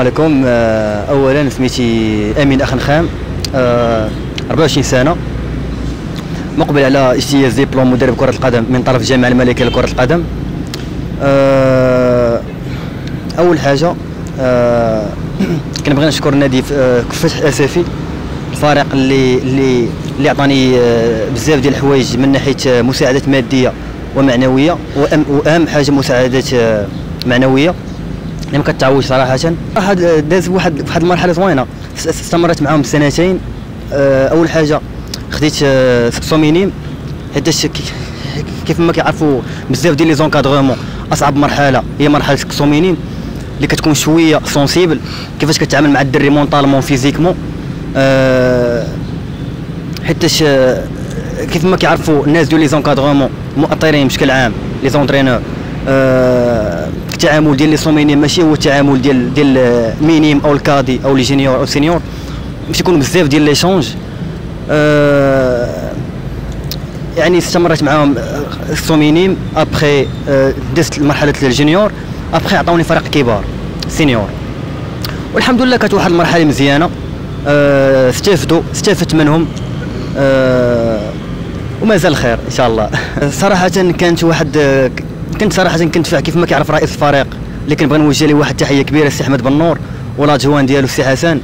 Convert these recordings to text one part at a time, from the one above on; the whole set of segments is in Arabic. عليكم. اولا سميتي أمين أخنخام، 24 سنه، مقبل على اجتياز دبلوم مدرب كره القدم من طرف الجامعه الملكيه لكره القدم. اول حاجه كنبغي نشكر نادي فتح أسفي، الفريق اللي عطاني بزاف ديال الحوايج من ناحيه مساعدات ماديه ومعنويه، واهم حاجه مساعدات معنويه اللي ما كتعوضش صراحه. داز واحد المرحله زوينه استمرت معاهم سنتين. اول حاجه خديت سومينيم، حيت كيف ما كيعرفوا بزاف ديال لي زونكادغومون اصعب مرحله هي مرحله سومينيم اللي كتكون شويه سونسيبل كيفاش كتعامل مع الدري مونطالمون فيزيكمون، حيتاش كيف ما كيعرفوا الناس ديال لي زونكادغومون مؤطرين بشكل عام لي زونترينور، التعامل ديال لي سومينيم ماشي هو التعامل ديال المينيم او الكادي او لي جينيور او السينيور، باش يكونوا بزاف ديال لي شونج. يعني استمرت معاهم السومينيم، ابخي دست مرحله الجينيور، ابخي عطاوني فرق كبار سينيور، والحمد لله كانت واحد المرحله مزيانه. استفدت منهم، ومازال خير ان شاء الله. صراحه كنت فيها كيف ما كيعرف رئيس الفريق اللي كنبغي نوجه ليه واحد التحيه كبيره، السي أحمد بن نور والأجوان ديالو السي حسن،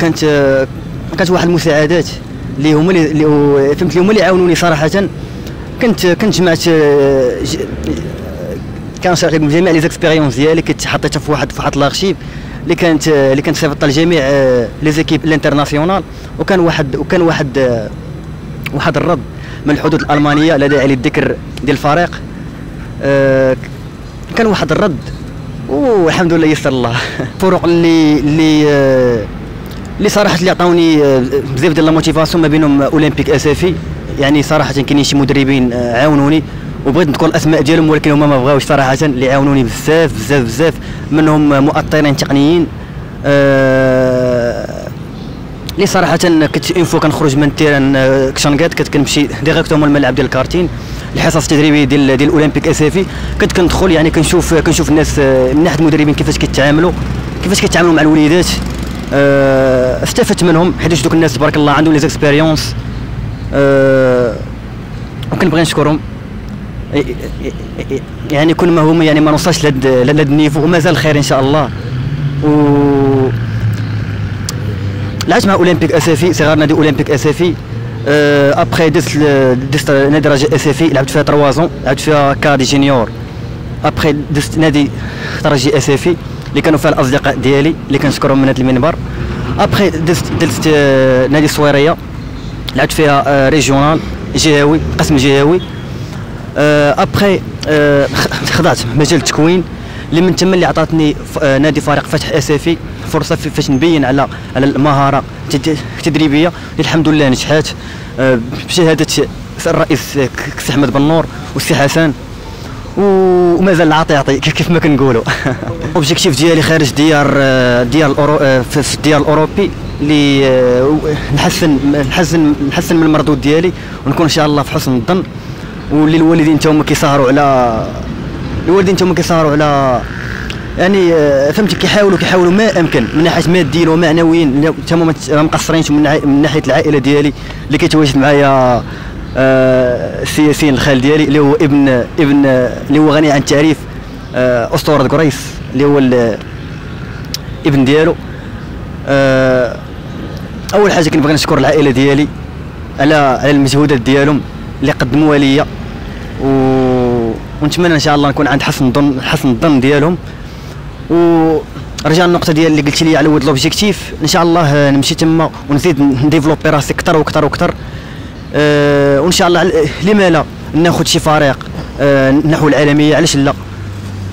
كانت واحد المساعدات اللي هما اللي فهمت لي، هما اللي عاونوني صراحه. كنت جمعت كنشارك بجميع لي زيكسبيريونس ديالي، كنت حطيتها في واحد لارشيف اللي كانت صيفطها لجميع لي زيكيب الانترناسيونال، وكان واحد الرد من الحدود الالمانيه لا داعي للذكر ديال الفريق، كان واحد الرد والحمد لله يسر الله. الفرق اللي صراحه اللي عطاوني بزاف ديال لا موتيفاسيون ما بينهم أولمبيك أسفي، يعني صراحه كاينين شي مدربين عاونوني وبغيت نذكر الاسماء ديالهم ولكن هما ما بغاوش صراحه، اللي عاونوني بزاف بزاف بزاف، منهم مؤطرين تقنيين اللي صراحه كنت اون فوا كنخرج من التيران كشنكات كنمشي ديريكتومون الملعب ديال الكارتين، الحصص التدريبيه ديال أولمبيك أسفي كندخل، يعني كنشوف الناس من ناحيه المدربين كيفاش كيتعاملوا مع الوليدات. استفدت منهم حيت دوك الناس تبارك الله عندهم لي زيكسبيريونس، وكنبغي نشكرهم، يعني كل ما هما يعني ما نوصلش لهاد النيفو ومازال خير ان شاء الله. لعبت مع أولمبيك أسفي، صغار نادي أولمبيك أسفي، ابخي دست نادي رجاء اسفي، لعبت فيها 3 زون، لعبت فيها كادي جينيور، ابخي دست نادي رجاء اسفي اللي كانوا فيها الاصدقاء ديالي اللي كنشكرهم من هذا المنبر، ابخي دست نادي الصويريه، لعبت فيها ريجيونال جهوي قسم جهوي، ابخي خضعت مجال التكوين اللي من تما اللي عطاتني نادي فريق فتح أسفي فرصه فاش نبين على المهاره التدريبيه اللي الحمد لله نجحات بشهاده الرئيس السي أحمد بن نور والسي حسن، ومازال العاطي يعطي كيف ما كنقولوا. الاوبجيكتيف ديالي خارج الديار الاوروبي اللي نحسن من المردود ديالي ونكون ان شاء الله في حسن الظن، واللي الوالدين حتى هما كيسهروا على يعني فهمتي كيحاولوا ما امكن من ناحيه ماديين ومعنويين، حتى هما ما مقصرينش من ناحيه العائله ديالي اللي كيتواجد معايا سياسيين، الخال ديالي اللي هو ابن اللي هو غني عن التعريف، اسطوره قريص اللي هو ابن ديالو. اول حاجه كنبغي نشكر العائله ديالي على المجهودات ديالهم اللي قدموها ليا، ونتمنى ان شاء الله نكون عند حسن الظن ديالهم. ورجع النقطه ديال اللي قلت لي على ود لوبجيكتيف، ان شاء الله نمشي تما ونزيد نديفلوبي راسي اكثر واكثر واكثر، وان شاء الله لما لا ناخذ شي فريق نحو العالميه، علاش لا،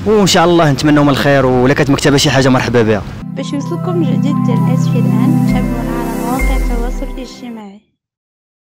وان شاء الله نتمناهم الخير، ولا كانت مكتبه شي حاجه مرحبا بها باش يوصلكم جديد ديال أسفي الان. تابعونا على مواقع التواصل الاجتماعي.